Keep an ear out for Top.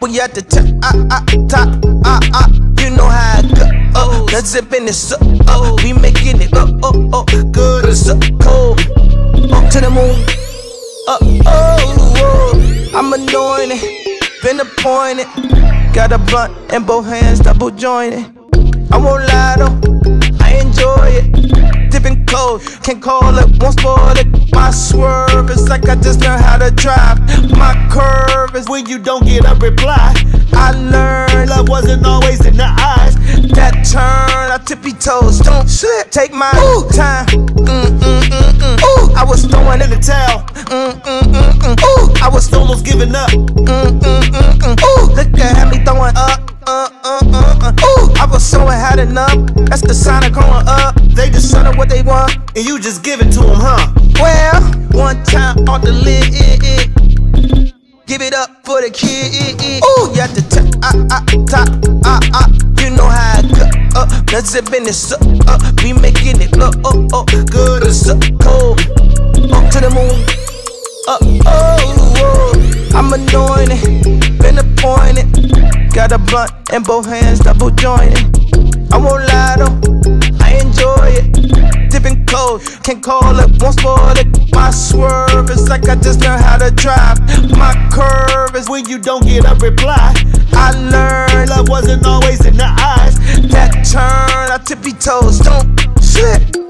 We at the top, you know how it go. Let's zip in this up, we making it good as a cold. Up to the moon, I'm anointed, been appointed. Got a blunt in both hands, double jointed. I won't lie though, I enjoy it. Dipping cold, can't call it, won't spoil it. My swerve is like I just learned how to drive. My curve is when you don't get a reply. I learned love wasn't always in the eyes. That turn, I tippy toes, don't slip. Take my time. I was throwing in the towel. I was almost giving up. Look at me throwing up. I was so had enough. That's the sign of growing up. They just shut up what they want, and you just give it to them, huh? Well, one time on the lid, give it up for the kid. You at the top, you know how it go. Let's zip in this up, we making it good as a cold. Up to the moon, I'm anointed, been appointed. Got a blunt in both hands, double jointed. I won't lie though, I enjoy it. Dipping cold, can't call it, won't spoil it. My swerve is like I just learned how to drive. My curve is when you don't get a reply. I learned love wasn't always in the eyes. That turn, I tippy toes, don't slip.